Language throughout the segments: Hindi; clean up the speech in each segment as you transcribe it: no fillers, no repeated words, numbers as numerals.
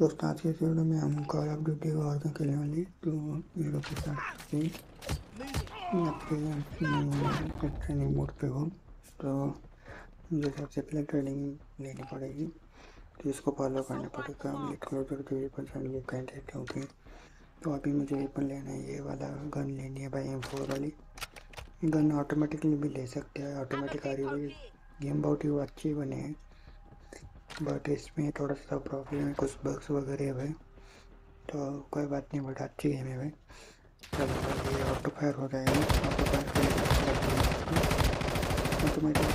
दोस्तों आज के वीडियो में हम कॉल ऑफ ड्यूटी वार्जोन खेलने वाले तो हीरो के साथ ट्रेनिंग मोड पे हो तो मुझे सबसे पहले ट्रेनिंग लेनी पड़ेगी तो इसको फॉलो करना पड़ेगा। होगी तो अभी मुझे वेपन लेना है, ये वाला गन लेनी है भाई, M4 वाली गन। ऑटोमेटिकली भी ले सकते हैं, ऑटोमेटिक आ रही हुई गेम बहुत ही अच्छी बने हैं, बट इसमें थोड़ा सा प्रॉब्लम है, कुछ बग्स वगैरह है भाई, तो कोई बात नहीं, बट अच्छी गेम है भाई। चलो ये ऑटो फायर हो जाएगा, ऑटो फायर ऑटोमेटिक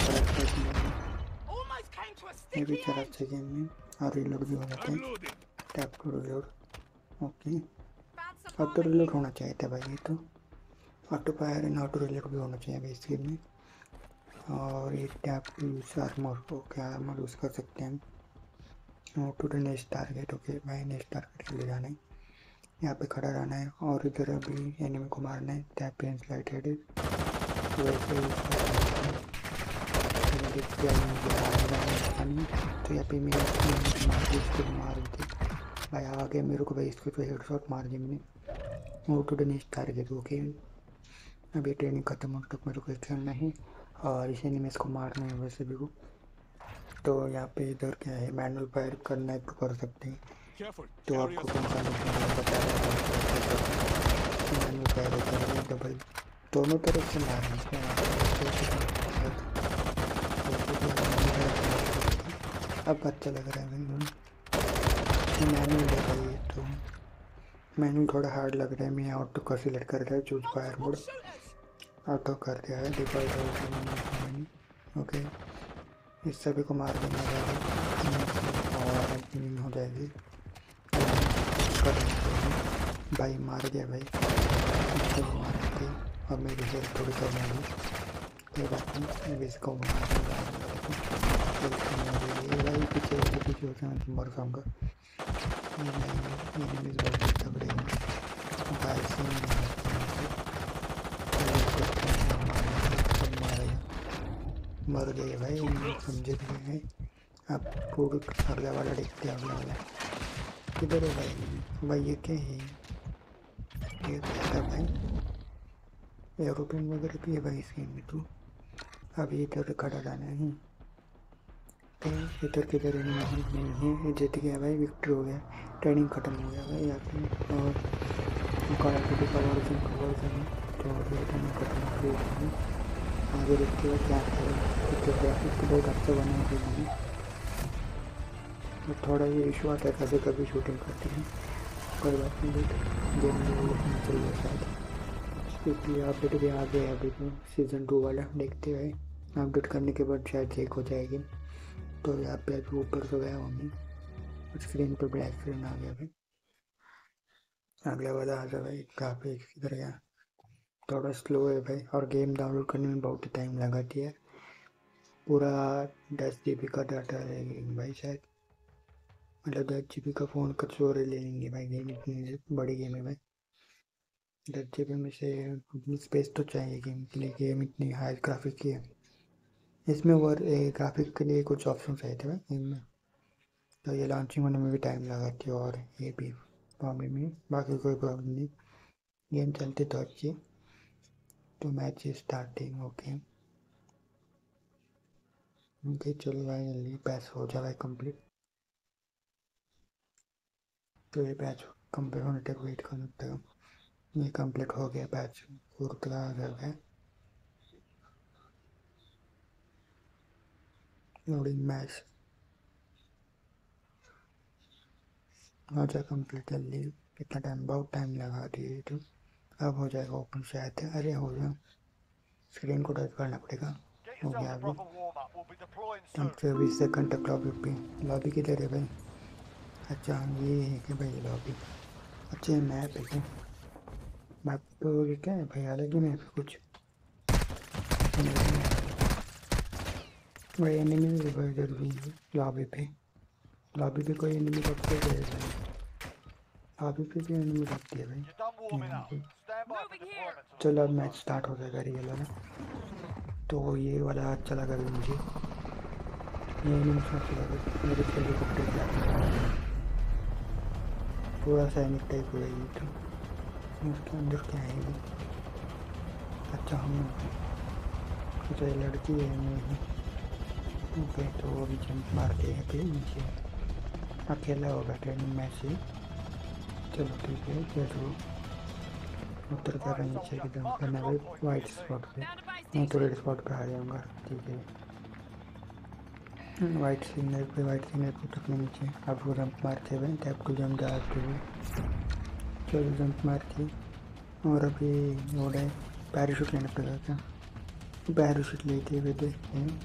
ये भी चला अच्छी गेम में, और रिलोड भी हो जाता है, tap to reload. Okay auto reload होना चाहिए था भाई, ये तो auto fire and auto reload भी होना चाहिए भाई इस गेम में। और ये टैप यूज आर्मर को क्या आर्मर यूज़ कर सकते हैं हम। To the next target, okay भाई नेक्स्ट टारगेट के लिए जाना है, यहाँ पे खड़ा रहना है और इधर अभी एनिमी को मारना है। टैप एंड स्लाइड हेड तो यहाँ पे मेरे इसको मार दी भाई, आगे मेरे को भाई इसको हेडशॉट मार दी मैंने। और to the next target, okay अभी ट्रेनिंग खत्म होने तक मेरे को खेलना है और इसी ने मैं इसको मारना है वैसे भी को। तो यहाँ पे इधर क्या है, मैनुअल फायर करना है तो कर सकते हैं, तो आपको मैनुअल फायर होता है डबल, दोनों तरफ से मारना है। अब अच्छा लग रहा है मैनुअल लगाइए, तो मैनुअल थोड़ा हार्ड लग रहा है। मैं ऑटो का सिलेक्ट कर रहा है, चूज फायर मोड ऑटो कर दिया है, डिफॉल्ट। ओके इस सभी को मार देना और क्लीन हो जाएगी भाई, मार दिया भाई, इसको मार दी और मेरी हेल्थ थोड़ी कम होगी, कोई बात नहीं, मैं इसको मार भाई, पीछे पीछे होता है मर जाऊँगा। मर गए भाई, समझे नहीं है आप पूरे अगला वाला देखते हैं, अगला वाला किधर है भाई। भाई ये क्या है, ये क्या भाई, एरोप्लेन वगैरह भी है भाई इस गेम में। तो अभी इधर खड़ा रहना है, इधर किधर नहीं है, जीत गया भाई, विक्ट्री हो गया, ट्रेनिंग खत्म हो गया भाई यहाँ पे। और कॉल ऑफ ड्यूटी ट्रेनिंग खत्म हो गई, आगे देखते हुए क्या ग्राफिक्स तो बहुत अच्छा बना है मैंने, तो थोड़ा ये इशू आता है कभी कभी शूटिंग करते हैं, कोई बात नहीं, गेम में चल रहा शायद इसलिए अपडेट भी आ गया है अभी तो सीजन 2 वाला, देखते हुए अपडेट करने के बाद शायद चेक हो जाएगी। तो यहाँ पे अभी ऊपर से गया हमें स्क्रीन पर ब्लैक स्क्रीन आ गया भाई, अगला वाला आ गया भाई, ग्राफिक्स किधर गया, थोड़ा स्लो है भाई, और गेम डाउनलोड करने में बहुत टाइम लगाती है, पूरा 10 GB का डाटा लगेगा भाई शायद, मतलब 10 GB का फ़ोन का स्टोरेज ले लेंगे भाई, गेम इतनी बड़ी गेम है भाई, 10 GB में से स्पेस तो चाहिए गेम के लिए, गेम इतनी हाई ग्राफिक की है। इसमें और ग्राफिक के लिए कुछ ऑप्शन चाहिए थे भाई गेम में, तो ये लॉन्चिंग होने में भी टाइम लगाती है, और ये भी प्रॉब्लम है, बाकी कोई प्रॉब्लम नहीं, गेम चलती तो अच्छी। तो मैच स्टार्टिंग, ओके ओके चलो भाई जल्दी पैच हो जाए कंप्लीट, तो ये पैच कंप्लीट होने तक वेट करना पड़ेगा। ये कंप्लीट हो गया पैच, पूरा आ गया, लोडिंग मैच हो जाए कंप्लीट जल्दी, कितना टाइम, बहुत टाइम लगा दिए। तो अब हो जाएगा ओपन शायद, अरे हो गया, स्क्रीन को टच करना पड़ेगा, हो गया अभी 20 सेकंड तक। लॉबी किधर है भाई, अच्छा ये है कि भाई लॉबी, अच्छा ये मैप है क्या, मैप तो क्या है भाई, अलग ही मैप है कुछ भाई, एनिमी भी भाई जरूरी है लॉबी पे, लॉबी पे कोई एनिमी रखते है लॉबी पे, कोई एनिमी रखती है भाई। चलो अब मैच स्टार्ट हो जाएगा रियल वाला, तो ये वाला अच्छा लगा मुझे, ये नहीं अच्छा लगा मेरे को, पूरा सैनिक टाइप हो जाएगी तो उसके अंदर क्या आएगी। अच्छा हम तो लड़की है मेरी, ओके तो वो भी जंप मारते हैं फिर नीचे अकेला होगा ट्रेनिंग में से। चलो ठीक है जरूर उतर कर नीचे की दम करना भाई वाइट स्पॉट पे, मैं तो रेड स्पॉट पर आ जाऊँगा। ठीक है वाइट सिग्नल पे टकने नीचे आपको जंप मारते हुए तो आपको जंप डालते हुए चलो जंप मारती। और अभी वो है पैराशूट लेना पड़ेगा क्या, पैराशूट लेते हुए देखते हैं।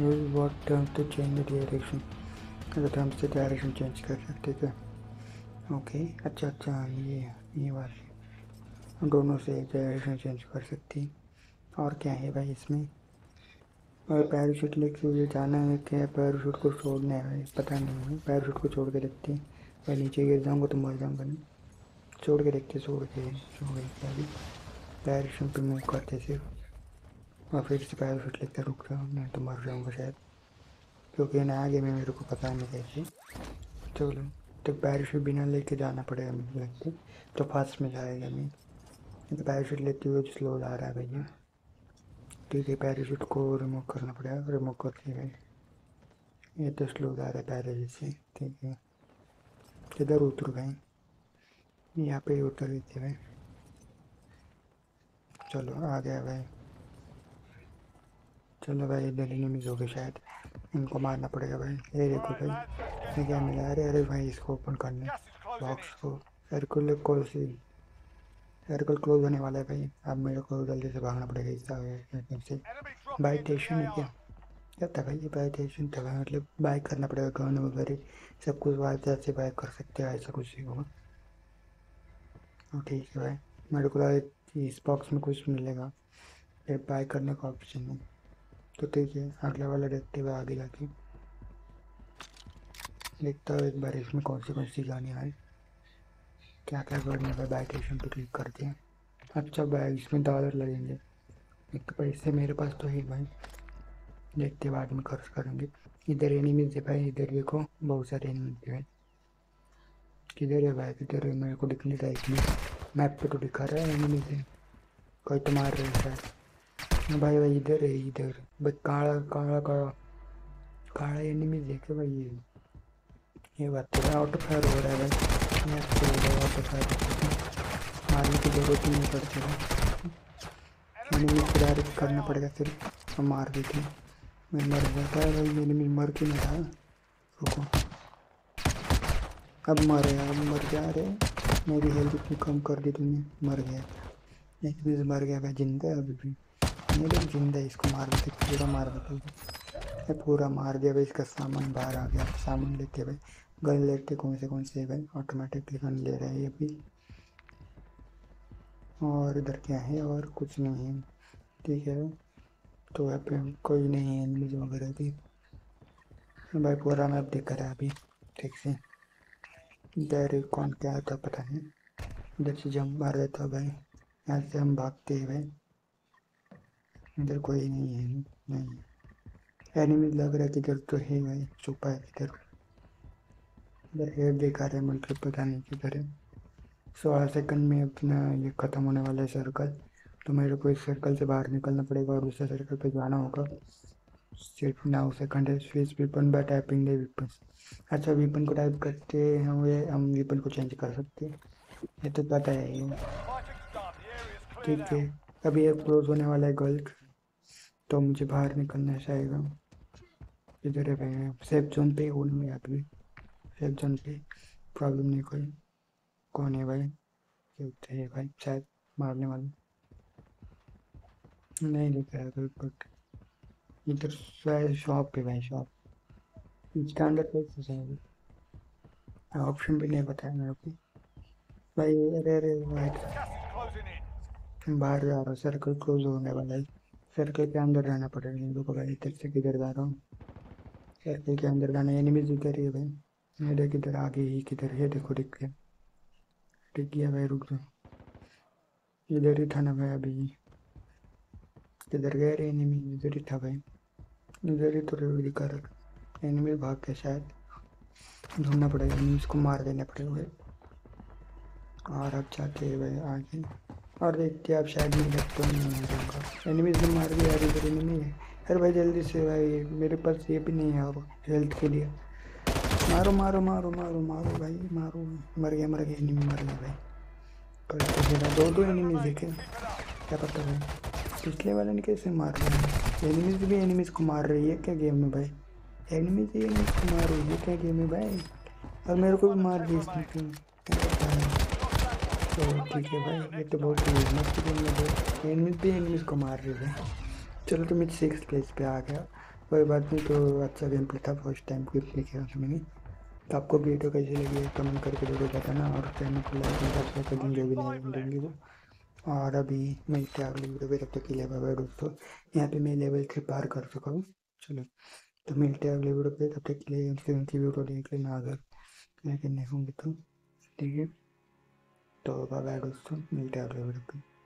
Use what term to change the direction, अगर टर्म से डायरेक्शन चेंज कर सकते थे। ओके अच्छा अच्छा ये वाली दोनों से डायरेक्शन चेंज कर सकती। और क्या है भाई इसमें, और पैराशूट लेके मुझे जाना है क्या, पैराशूट को छोड़ना है पता नहीं है। पैराशूट को छोड़ के देखते हैं, मैं नीचे गिर जाऊँगा तो मर जाऊँगा नहीं। छोड़ के देखते छोड़ के अभी डायरेक्शन पर मूव करते सिर्फ, और फिर से पैराशूट लेकर रुक रहा हूँ, मैं तो मर जाऊँगा शायद क्योंकि नया गेम है मेरे को पता नहीं कैसे। चलो तो पैराशूट बिना लेके जाना पड़ेगा मुझे लगता है, तो फास्ट में जाएगा मैं तो पैराशूट लेते हुए स्लो जा रहा है भैया। ठीक है पैराशूट को रिमूव करना पड़ेगा, रिमूव करते हैं ये तो स्लो जा रहा है पैराशूट से। ठीक है किधर उतर भाई, यहाँ पर उतर देते भाई। चलो आ गया भाई, चलो भाई इधर एनिमीज हो गए शायद, इनको मारना पड़ेगा भाई। ये देखो भाई क्या मिला, अरे अरे भाई इसको ओपन करने बॉक्स को, सर्कुलर कॉल से सर्कल क्लोज होने वाला है भाई। अब मेरे को जल्दी से भागना पड़ेगा इससे। बाइक स्टेशन है क्या, क्या था भाई ये बाइक स्टेशन था भाई, मतलब बाइक करना पड़ेगा गन वगैरह सब कुछ वायदा से बाइक कर सकते हैं ऐसा कुछ ही होगा। ठीक है भाई मेरे को इस बॉक्स में कुछ मिलेगा, फिर बाइक करने का ऑप्शन है तो ठीक है अगला वाला देखते हुए आगे जाके देखता हूँ एक बार इसमें कौन सी गाने आए क्या क्या करने का। बाइक स्टेशन पर क्लिक करते हैं। अच्छा भाई इसमें डॉलर लगेंगे, एक पैसे मेरे पास तो है भाई, देखते बाद में खर्च करेंगे। इधर एनिमीज है भाई, इधर देखो बहुत सारे एनिमीज है। किधर है भाई, किधर मेरे को दिखने का इसमें मैप पर तो दिखा रहा है एनिमीज है, कोई तो मार रहे शायद भाई। भाई इधर है, इधर भाई काला काला काला काला एनिमी देखे भाई ये बात तो भाई ऑटो फायर हो रहा है भाई, ऑटो फायर मारने की जरूरत ही नहीं पड़ती है, एनिमी को डायरेक्ट करना पड़ेगा सिर्फ मार देते हैं। मैं मर जाता है भाई एनिमी मर के नहीं रहा, रुको अब मर गया, अब मर जा रहे मेरी हेल्थ इतनी कम कर दी तुमने, मर गया एक बीज मर गया भाई जिंदा अभी भी मेरे जिंदा। इसको मार देते पूरा मार देते, पूरा मार दिया भाई। इसका सामान बाहर आ गया, सामान लेते भाई गन लेते कौन से भाई ऑटोमेटिकली गन ले रहे हैं ये भी। और इधर क्या है, और कुछ नहीं है। ठीक है तो वहाँ पे कोई नहीं है एनिमीज वगैरह भी भाई, पूरा मैप दिख रहा है अभी ठीक से। इधर कौन क्या था पता नहीं, इधर से जंप मार देता भाई, यहाँ से हम भागते हैं भाई। इधर कोई नहीं है, नहीं एनिमी लग रहा है किधर तो है भाई, छुपा है किधर। इधर हेड दिखा रहे मतलब पता नहीं किधर है। 16 सेकंड में अपना ये ख़त्म होने वाला है सर्कल, तो मेरे को इस सर्कल से बाहर निकलना पड़ेगा और दूसरे सर्कल पे जाना होगा। सिर्फ 9 सेकंड है। Switch weapon by typing the weapon, अच्छा वीपन को टाइप करते हुए हम वीपन को चेंज कर सकते हैं, ये तो पता है। ठीक है अभी एक क्लोज होने वाला है गल्फ, तो मुझे बाहर निकलना चाहेगा। इधर है सेफ जोन पे होने में, अभी सेफ जोन पे प्रॉब्लम नहीं कोई। कौन है भाई, क्यों है भाई शायद मारने वाला, नहीं दिखा है बिल्कुल। इधर शायद शॉप पे भाई, शॉप इसके अंदर कैसे जाएंगे ऑप्शन भी नहीं बताया मेरे को भाई। अरे अरे भाई बाहर जा रहा हूँ, सर्कल क्लोज होने वाला है, सर्कल के अंदर रहना पड़ेगा इनको भाई। इधर से किधर जा रहा हूँ, सर्कल के अंदर जाना। एनिमीज इधर ही भाई, ये किधर आगे ही किधर है देखो, दिख गया भाई रुक जाओ। इधर ही था ना भाई, अभी किधर गए रे एनिमी, इधर ही था भाई, इधर ही तो दिखा रहा एनिमी भाग के शायद। ढूंढना पड़ेगा, उसको मार देना पड़ेगा। और अब जाके भाई आगे और देखते आप शायद नहीं लगता नहीं होगा। एनिमीज ने मार दिया, अभी तो एनिमी है। अरे भाई जल्दी से भाई, मेरे पास ये भी नहीं है और हेल्थ के लिए। मारो मारो मारो मारो मारो भाई मारो। मर गया एनिमी, मर गया भाई। पर दो एनिमीज देखे, क्या पता भाई पिछले वाले ने कैसे मार दिया। एनिमीज भी एनिमीज को मार रही है क्या गेम में भाई? एनिमीज भी एनिमीज को मार रही है क्या गेम में भाई? और मेरे को भी मार दिया इसमें। तो ठीक है भाई, ये तो बहुत ही मस्त गेम है भाई। एनिमीज भी एनिमीज को मार रही है। चलो तो मैं 6 प्लेस पे आ गया, कोई बात नहीं। तो अच्छा गेम प्ले था, फर्स्ट टाइम क्विक प्ले किया था मैंने। तो आपको वीडियो कैसी लगी कमेंट करके जरूर बताना, और चैनल को लाइक एंड सब्सक्राइब कर देंगे जो भी नहीं देंगे वो। और अभी मैं अगली वीडियो पर तब तक के लिए बाय बाय दोस्तों। यहाँ पर मैं लेवल 3 पार कर चुका हूँ। चलो तो मिलते हैं अगले वीडियो पर, तब तक के लिए वीडियो देख लेना अगर मैं कहने होंगे तो। ठीक है, तो बाय बाय दोस्तों, मिलते हैं अगले वीडियो पर।